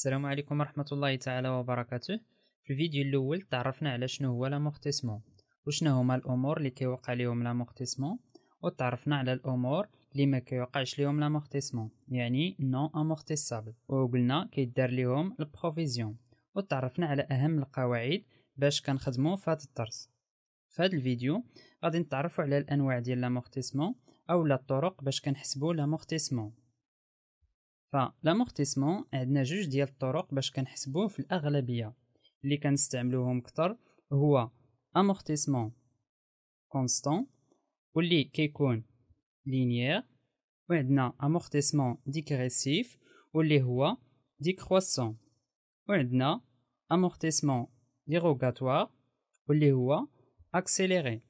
السلام عليكم ورحمة الله تعالى وبركاته. في الفيديو الأول تعرفنا على شنو هو لامورتيسمون وشنو هما الأمور اللي كيوقع ليهم لامورتيسمون، وتعرفنا على الأمور اللي ما كيوقعش ليهم لامورتيسمون يعني نون امورتيسابل، وقلنا كيدار ليهم البروفيزيون، وتعرفنا على أهم القواعد باش كنخدمو في هذا الدرس. في هذا الفيديو غادي نتعرفوا على الأنواع ديال لامورتيسمون أو الطرق باش كنحسبو لامورتيسمون. فلامورتيسمون عندنا جوج ديال الطرق باش كنحسبوه في الاغلبيه، اللي كنستعملوهم كتر هو امورتيسمون كونستون واللي كيكون لينيير، وعندنا امورتيسمون ديكريسيف واللي هو ديكروسون، وعندنا امورتيسمون ديروغاتوار واللي هو اكسيليري.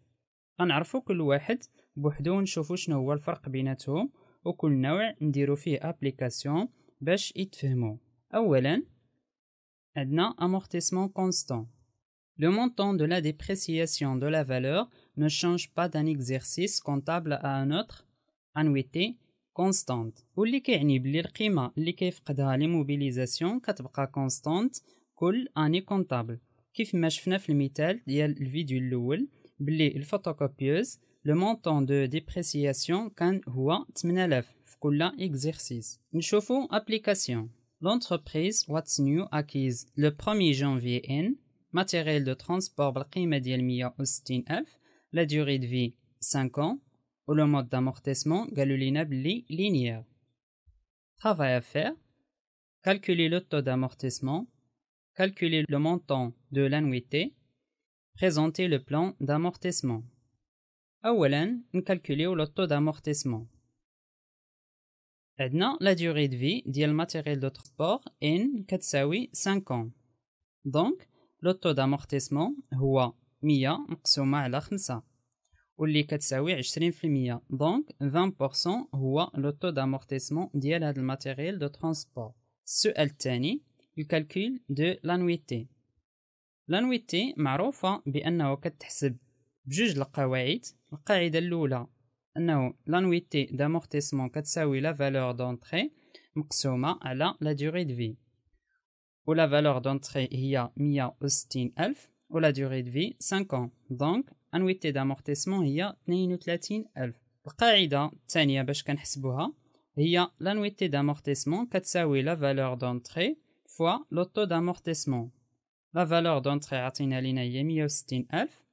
غنعرفوا كل واحد بوحدو ونشوفوا شنو هو الفرق بيناتهم، وكل نوع نديرو فيه ابليكاسيون باش يتفهمو. اولا عندنا amortissement constant. Le montant de la dépréciation de la valeur ne change pas d'un exercice comptable à un autre, annuité constante. واللي كيعني بلي القيمه اللي كيفقدها l'immobilisation كتبقى كونستانت كل اني كونطابل، كيف ما شفنا في المثال ديال الفيديو الاول بلي الفوتوكوبيوز le montant de dépréciation كان هو 8000 في كل exercice. نشوفو application. L'entreprise What's New acquise le 1er janvier N matériel de transport بالقيمة ديال 160000، la durée de vie 5 ans et le mode d'amortissement قالو لينا بلي linéaire. Travail à faire: calculer le taux d'amortissement, calculer le montant de l'annuité, présenter le plan d'amortissement. أولا نكالكوليو لو طو دامورتيسمون. عندنا لا ديوري دو في ديال الماتيريال دو ترونسبور ان كتساوي 5 ans، دونك لو طو دامورتيسمون هو 100 مقسومه على 5 واللي كتساوي 20%، دونك 20% هو لو طو دامورتيسمون ديال هاد الماتيريال دو ترونسبور. السؤال الثاني الكالكول دو لانويتي. لانويتي معروفه بانه كتحسب بجوج القواعد. القاعدة الأولى أنه l'annuité d'amortissement كتساوي la valeur d'entrée مقسومة على la durée de vie، و la valeur d'entrée هي 160000 و la durée de vie 5 ans، دونك annuité d'amortissement هي 32000. القاعدة الثانية باش كنحسبوها هي l'annuité d'amortissement كتساوي la valeur d'entrée fois le taux d'amortissement. la valeur d'entrée عطينا لينا هي 160000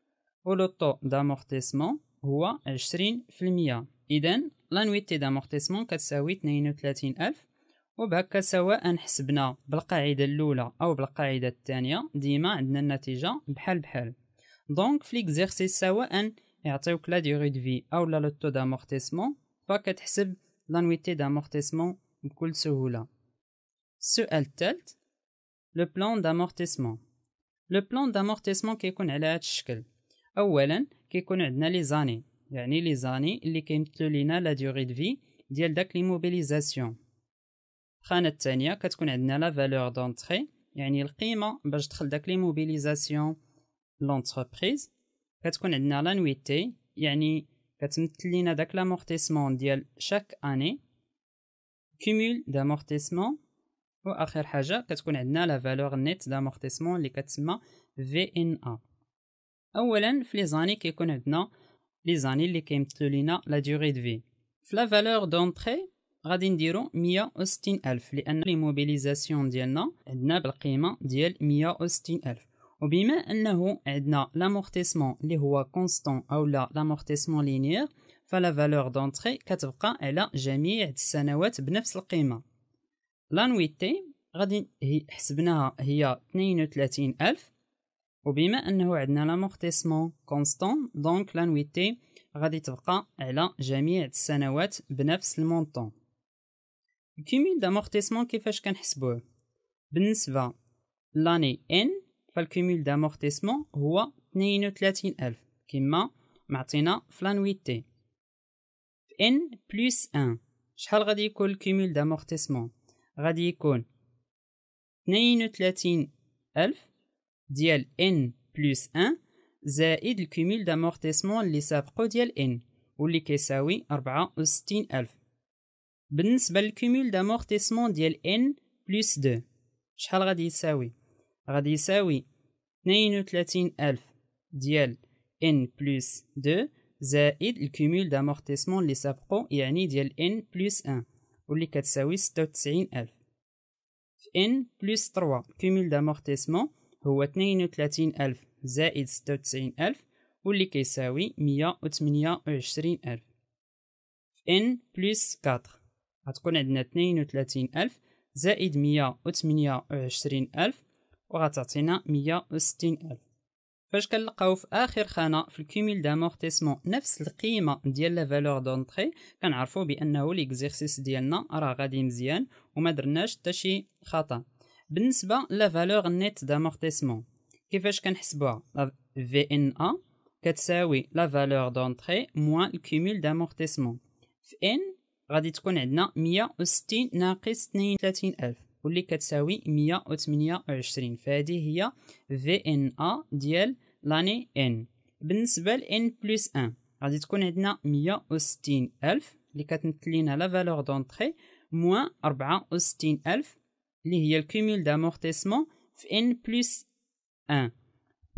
و لو طو دامورتيسمون هو 20%، إذن لانويتي دامورتيسمون كتساوي 32000. وبهكا سواء حسبنا بالقاعدة الأولى أو بالقاعدة الثانية ديما عندنا النتيجة بحال بحال. دونك في ليكزيرسيس سواء يعطيوك لا ديغي دو في أو لا لو طو دامورتيسمون فكتحسب لانويتي دامورتيسمون بكل سهولة. السؤال الثالث لو بلان دامورتيسمون. لو بلان دامورتيسمون كيكون على هاد الشكل. اولا كيكون عندنا لي زاني، يعني لي زاني اللي كيمثلوا لينا لا ديوري دو في ديال داك ليموبيليزاسيون. الخانه الثانيه كتكون عندنا لا فالور دونتري، يعني القيمه باش دخل داك ليموبيليزاسيون لونتربريز. كتكون عندنا لانويتي، يعني كتمثل لينا داك لامورتيسمون ديال شاك اني، كومول دامورتيسمون، واخر حاجه كتكون عندنا لا فالور نيت دامورتيسمون اللي كتسمى في ان ا. اولا في لي زاني كيكون عندنا لي زاني اللي كيمثلوا لينا لا ديوري دو في. في لا فالور دونتري غادي نديرو 160000 لان لي موبيليزاسيون ديالنا عندنا بالقيمه ديال 160000، وبما انه عندنا لامورتيسمون اللي هو كونستون او لا لامورتيسمون لينيير فلا فالور دونتري كتبقى على جميع السنوات بنفس القيمه. لانويتي غادي حسبناها هي 32000، وبما انه عندنا لامورتيسمون كونستون دونك لانويتي غادي تبقى على جميع السنوات بنفس المونطون. الكومول دامورتيسمون كيفاش كنحسبوه؟ بالنسبه لاني ان فالكومول دامورتيسمون هو 32000 كما معطينا في لانويتي. في ان بلس 1 شحال غادي يكون الكومول دامورتيسمون؟ غادي يكون 32000 ديال n بلس 1 زائد الكومول دامورتيسمون اللي سابقو ديال n واللي كيساوي 64000. بالنسبة للكومول دامورتيسمون ديال n بلس 2 شحال غادي يساوي؟ غادي يساوي 32000 ديال n plus 2 زائد الكومول دامورتيسمون اللي سابقو يعني ديال n plus 1 واللي كتساوي 96000. في n plus 3 كومول دامورتيسمون هو 32000 زائد 96000 واللي كيساوي 128000. في n plus 4 غتكون عندنا 32000 زائد 128000 وغتعطينا 160000. فاش كنلقاو في اخر خانه في الكومول دامورتيسمون نفس القيمه ديال لا فالور دونطري كنعرفوا بانه ليكزيرسيس ديالنا راه غادي مزيان وما درناش حتى شي خطا. بالنسبه لا فالور نيت دامورتيسمون كيفاش كنحسبوها؟ في ان ا كتساوي لا فالور دونطري موان الكومول دامورتيسمون. في ان غادي تكون عندنا 160 ناقص 32000 واللي كتساوي 128. فهذه هي VNA ديال لاني N. بالنسبة ل N بلس 1 غادي تكون عندنا 160000 اللي كتمثل لنا لا فالور دونطخي موان 64000 اللي هي الكومول دامورتيسمون في N بلس 1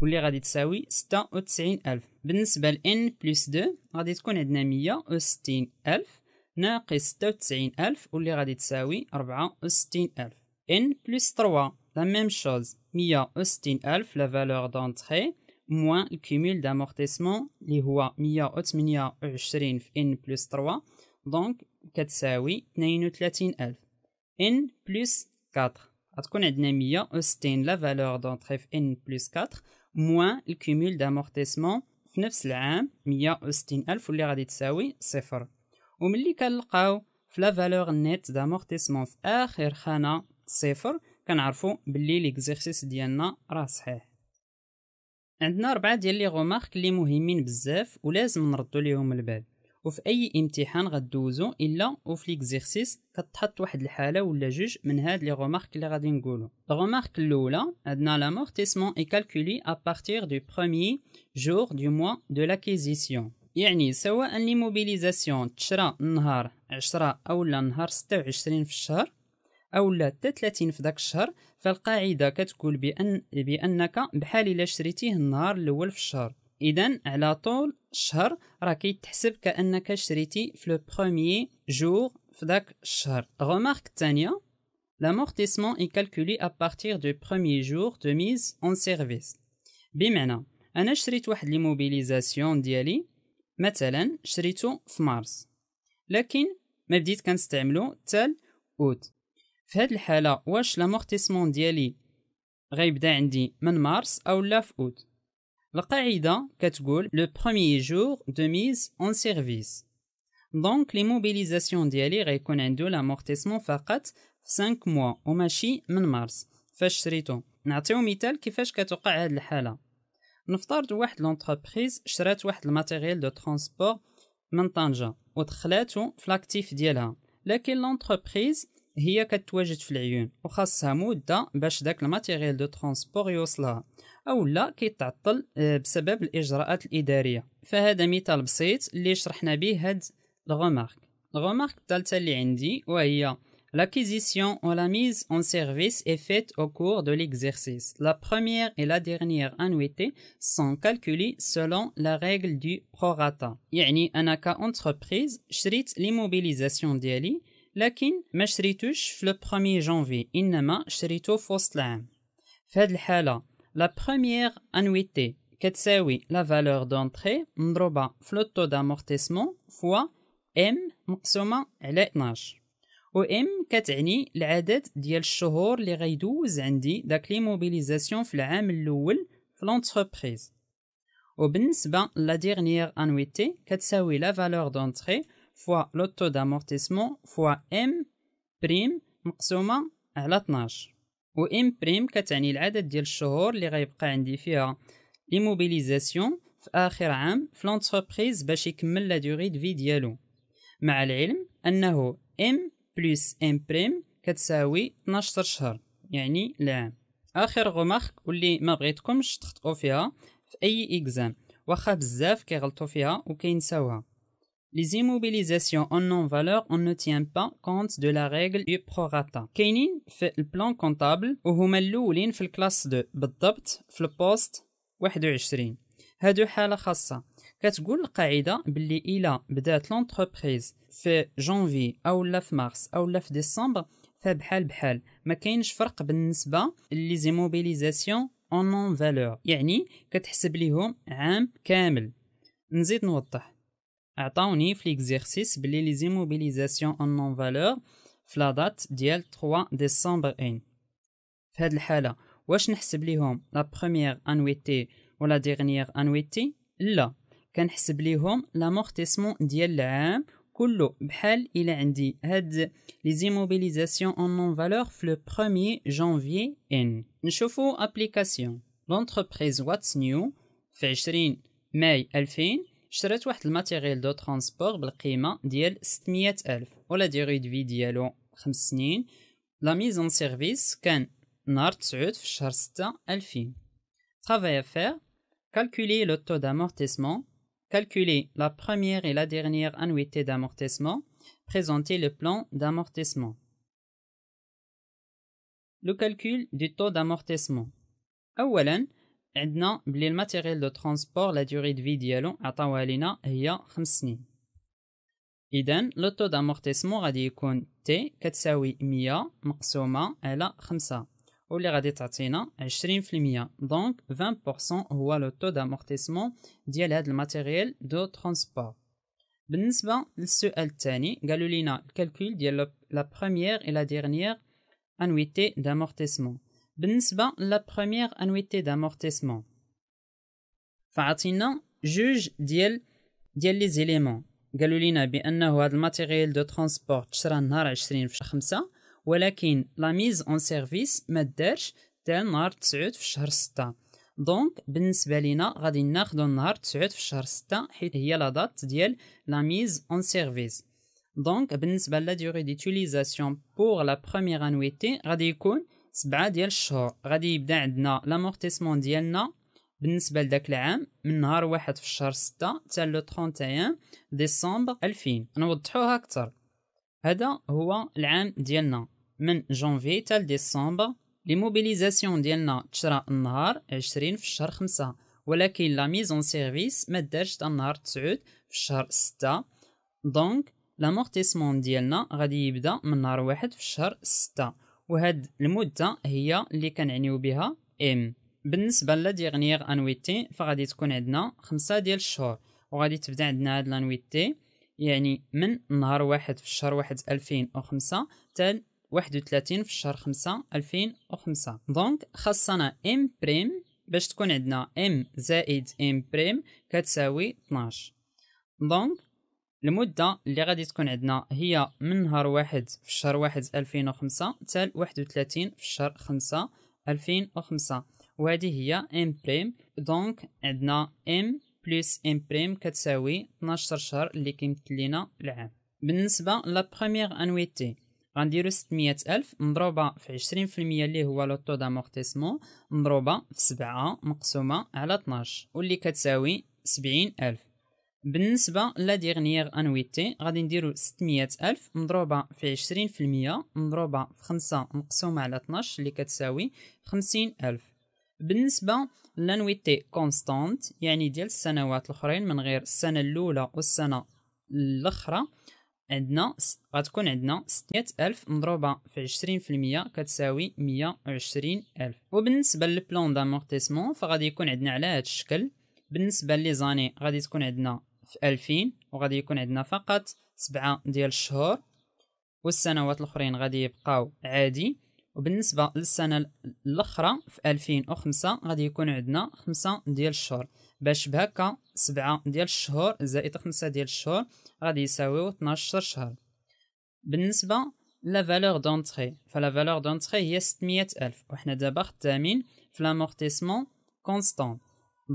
واللي غادي تساوي 96000. بالنسبة ل N بلس 2 غادي تكون عندنا 160000 ناقص 96000 واللي غادي تساوي 64000. n plus 3 la même chose 160000 la valeur d'entrée moins le cumul d'amortissement اللي هو 128 في n plus 3 donc كتساوي 32000. n plus 4 غتكون عندنا 160 la valeur d'entrée في n plus 4 moins le cumul d'amortissement في نفس العام 160000 واللي غادي تساوي 0. وملي كنلقاو في لا فالور نيت دامورتيسمون في اخر خانه 0 كنعرفوا باللي ليكزيرسيس ديالنا راه صحيح. عندنا 4 ديال لي غومارك اللي مهمين بزاف ولازم نردوا ليهم البال، وفي اي امتحان غدوزو الا وفي ليكزيرسيس كتحط واحد الحاله ولا جوج من هاد لي غومارك اللي غادي نقولو. الغومارك الاولى عندنا لامورتيسمون اي كالكولي ا بارتير دو بروميي جور دو موا دو لاكيزيسيون، يعني سواء ليموبيليزاسيون تشرا نهار 10 اولا نهار 26 في الشهر اولا 30 في داك الشهر، فالقاعده كتقول بانك بحال الا شريتيه النهار الاول في الشهر، اذا على طول الشهر راه كيتحسب كانك شريتي في لو بروميي جور في داك الشهر. غومارك الثانيه لامورتيسمون اي كالكولي ا بارتير دو بروميي جور دو ميز اون سيرفيس، بمعنى انا شريت واحد ليموبيليزاسيون ديالي مثلا شريته في مارس لكن ما بديت كنستعملو حتى اوت، في هاد الحاله واش لامورتيسمون ديالي غيبدا عندي من مارس اولا في اوت؟ القاعده كتقول لو بروميي جور دو ميز اون سيرفيس، دونك لي موبيليزاسيون ديالي غيكون عندو لامورتيسمون فقط في 5 موا وماشي من مارس فاش شريته. نعطيو مثال كيفاش كتوقع هاد الحاله. نفترض واحد لونتربريز شرات واحد الماتيريال دو ترونسبور من طنجة ودخلاتو في لاكتيف ديالها، لكن لونتربريز هي كتواجد في العيون وخاصها مده باش داك الماتيريال دو ترونسبور يوصلها اولا كيتعطل بسبب الاجراءات الاداريه. فهذا مثال بسيط اللي شرحنا به هاد الغومارك. الغومارك الثالثه اللي عندي وهي l'acquisition ou la mise en service est faite au cours de l'exercice. La première et la dernière annuité sont calculées selon la règle du prorata. يعني أنا كأنتربريز شريت l'immobilisation ديالي لكن ما شريتوش في le 1er janvier إنما شريتو في وسط العام. في هاد الحالة la première annuité كتساوي la valeur d'entrée مضروبة في le taux d'amortissement fois M مقسومة على 12 و ام كتعني العدد ديال الشهور اللي غيدوز عندي داك لي موبيليزاسيون في العام الاول في لونتربريز. وبالنسبه لا ديرنيير انويتي كتساوي لا فالور دونطري فوا لو تو دامورتيسمون فوا ام بريم مقسومه على 12 و ام بريم كتعني العدد ديال الشهور اللي غيبقى عندي فيها لي موبيليزاسيون في اخر عام في لونتربريز باش يكمل لا ديغي دفي ديالو، مع العلم انه ام بلس ام بريم كتساوي 12 شهر يعني العام. اخر غومارك واللي ما بغيتكمش تخطئوا فيها في اي اكزام، واخا بزاف كيغلطوا فيها وكينساوها، Les immobilisations en non valeur, on ne tient pas compte de la règle du prorata. Kainin fait le plan comptable ou huma l'oulin في الكلاس 2 بالضبط في البوست 21. هادو حالة خاصة. كتقول القاعدة بلي إلا بدات لونتربريز في جانفي أو لا في مارس أو لا في ديسمبر فبحال بحال ما كاينش فرق بالنسبة لي زيموبيليزاسيون اون نون فالور، يعني كتحسب ليهم عام كامل. نزيد نوضح، عطاوني في ليكزيرسيس بلي لي زيموبيليزاسيون اون نون فالور في لا دات ديال 3 ديسمبر ان. في هاد الحالة واش نحسب ليهم لا بروميير انويتي ولا ديغنيير انويتي؟ لا، كنحسب ليهم لامورتيسمون ديال العام كله بحال إلا عندي هاد لي زيموبيليزاسيون اون نون فالور في لو 1er جانفيي ان. نشوفو ابليكاسيون لونتربريز واتس نيو في 20 ماي 2000 شرات واحد الماتيريال دو ترونسبور بالقيمه ديال 600,000 ولا ديغي دفي ديالو 5 سنين. لا ميز اون سيرفيس كان نهار 9 في شهر 6 2000. ترافاي افير calculer le taux d'amortissement, calculer la première et la dernière annuité d'amortissement, présenter le plan d'amortissement. Le calcul du taux d'amortissement. أولاً عندنا بلي الماتيريال دو ترونسبور لا ديوري دو في ديالو عطاوها لينا هي 5 سنين. إذن لو تو دامورتيسمون غادي يكون تي كتساوي 100 مقسومة على 5 واللي غادي تعطينا 20%، دونك 20% هو لو تو دامورتيسمون ديال هاد الماتيريال دو ترونسبور. بالنسبة للسؤال الثاني قالوا لينا الكالكول ديال لا بروميير اي لا ديرنيير انويتي دامورتيسمون. بالنسبة لا بروميير انويتي دامورتيسمون فعطينا جوج ديال لي زيليمون. قالوا لينا بانه هاد الماتيريال دو ترونسبور تشرا نهار 20 في 5 ولكن لا ميز اون سيرفيس ما دارش حتى نهار 9 في شهر 6، دونك بالنسبه لينا غادي ناخذ نهار 9 في شهر 6 حيت هي لا دات ديال لا ميز اون سيرفيس. دونك بالنسبه لا ديوري ديتيليزاسيون بور لا بروميير انويتي غادي يكون 7 ديال الشهور. غادي يبدا عندنا لامورتيسمون ديالنا بالنسبه لذاك العام من نهار 1 في شهر 6 حتى لو 31 ديسمبر 2000. نوضحوها اكثر، هذا هو العام ديالنا من جانفي حتى ديسمبر. ليموبيليزاسيون ديالنا تشرا النهار 20 في شهر 5 ولكن لا ميزون سيرفيس ما دارش حتى النهار 9 في شهر 6، دونك لامورتيسمون ديالنا غادي يبدا من نهار 1 في شهر 6 وهاد المده هي اللي كنعنيو بها ام. بالنسبه لا ديغنيير انويتي فغادي تكون عندنا 5 ديال الشهور وغادي تبدا عندنا هاد لانويتي يعني من نهار 1 في شهر 1 2005 حتى 31 في شهر 5 2005. دونك خاصنا ام بريم باش تكون عندنا ام زائد ام بريم كتساوي 12. دونك المده اللي غادي تكون عندنا هي من نهار 1 في شهر 1 2005 حتى 31 في شهر 5 2005 وهذه هي ام بريم. دونك عندنا ام بلس ام بريم كتساوي 12 شهر اللي كيمثل لينا العام. بالنسبه لا بروميير انويتي غنديرو 600,000 مضروبه في 20% اللي هو لو تو دامورتيسمون مضروبه في 7 مقسومه على 12 واللي كتساوي 70,000. بالنسبه لا ديغنيير انويتي غادي نديرو 600,000 مضروبه في 20% مضروبه في 5 مقسومه على 12 اللي كتساوي 50,000. بالنسبه لانويتي كونستانت يعني ديال السنوات الاخرين من غير السنه الاولى والسنه الاخرى عندنا غتكون عندنا 600,000 مضروبه في 20% كتساوي 120,000. وبالنسبه للبلان دامورتيسمون فغادي يكون عندنا على هذا الشكل. بالنسبه لي زاني غادي تكون عندنا في 2000 وغادي يكون عندنا فقط 7 ديال الشهور والسنوات الاخرين غادي يبقاو عادي. وبالنسبه للسنه الاخرى في 2005 غادي يكون عندنا 5 ديال الشهور باش بهكا 7 ديال الشهور زائد 5 ديال الشهور غادي يساويو 12 شهر. بالنسبه لا فالور دونتري فلا فالور دونتري هي 600,000 وحنا دابا خدامين في لامورتيسمون كونستون،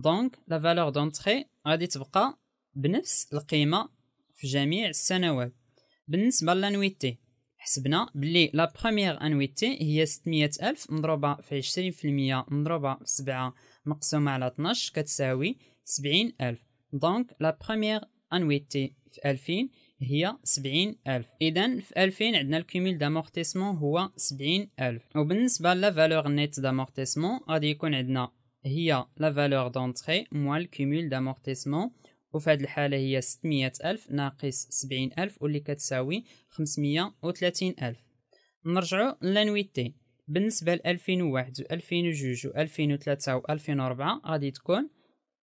دونك لا فالور دونتري غادي تبقى بنفس القيمه في جميع السنوات. بالنسبه لانويتي حسبنا بلي لا بروميير انويتي هي 600,000 مضروبه في 20% مضروبه في 7 مقسومه على 12 كتساوي 70,000، دونك لا بروميير انويتي في 2000 هي 70000. إذن في 2000 عندنا الكوميل دامورتيسمون هو 70000. وبالنسبة لا فالور نيت دامورتيسمون غادي يكون عندنا هي لا فالور دونتري موان الكوميل دامورتيسمون، وفي هاد الحالة هي 600000 ناقص 70000 واللي كتساوي 530000. نرجعو لانويتي. بالنسبة ل 2001 و 2002 و 2003 و 2004 غادي تكون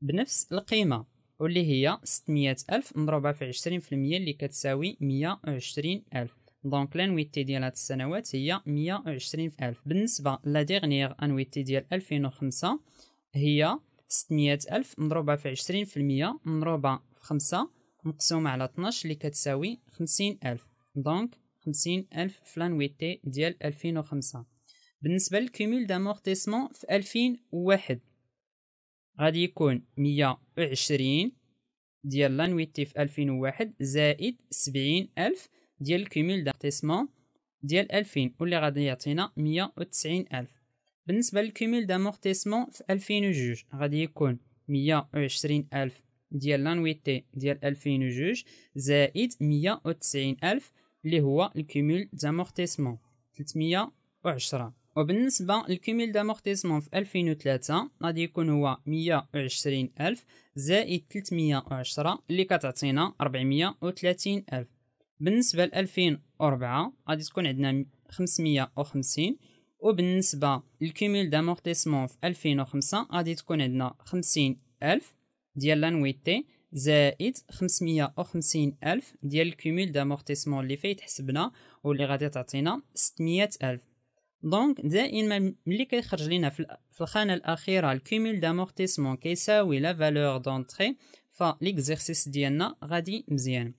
بنفس القيمة واللي هي 600000 مضروبة في 20% اللي كتساوي 120000. دونك لانويتي ديال هاد السنوات هي 120000. بالنسبة لا ديغنيغ انويتي ديال 2005 هي 600000 مضروبة في 20% مضروبة في 5 مقسومة على 12 اللي كتساوي 50000. دونك 50000 في لانويتي ديال 2005. بالنسبة للكومول دامورتيسمون في 2001 غادي يكون 120 ديال لانويتي في 2001 زائد 70000 ديال الكومول دامورتيسمون ديال 2000 واللي غادي يعطينا 190000. بالنسبة للكومول دامورتيسمون في 2002 غادي يكون 120000 ديال لانويتي ديال 2002 زائد 190000 اللي هو الكومول دامورتيسمون 310. وبالنسبة للكومول دامورتيسمون في 2003 غادي يكون هو 120000 زائد 310 اللي كتعطينا 430000. بالنسبة ل 2004 غادي تكون عندنا 550. وبالنسبة للكومول دامورتيسمون في 2005 غادي تكون عندنا 50000 ديال لانويتي زائد 550000 ديال الكومول دامورتيسمون اللي فايت حسبنا واللي غادي تعطينا 600000. دونك دائما ملي كيخرج لينا في الخانه الاخيره الكومول دامورتيسمون كيساوي لا فالور دونتري فليكزيرسيس ديالنا غادي مزيان.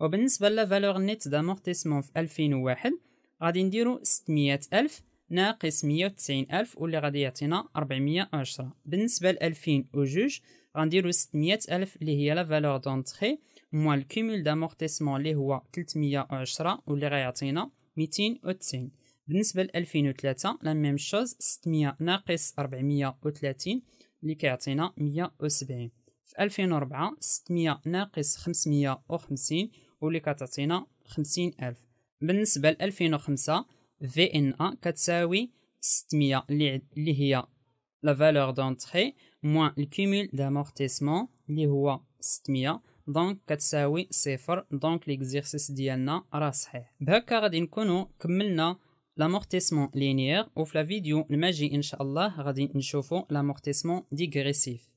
وبالنسبه لا فالور نيت دامورتيسمون في 2001 غادي نديرو 600000 ناقص 190000 واللي غادي يعطينا 410. بالنسبه ل 2002 غنديرو 600000 اللي هي لا فالور دونتري موان الكومول دامورتيسمون اللي هو 310 واللي غيعطينا 290. بالنسبه ل 2003 لا ميم شوز 600 ناقص 430 اللي كيعطينا 170. في 2004 600 ناقص 550 واللي كتعطينا 50000. بالنسبه ل 2005 في ان ا كتساوي 600 اللي هي لا فالور دونتري موان الكومول دامورتيسمون اللي هو 600 دونك كتساوي 0. دونك ليكزيرسيس ديالنا راه صحيح. بهكا غادي نكونوا كملنا لامورتيسمون لينيير، وفي لا فيديو الماجي ان شاء الله غادي نشوفوا لامورتيسمون ديغريسيف.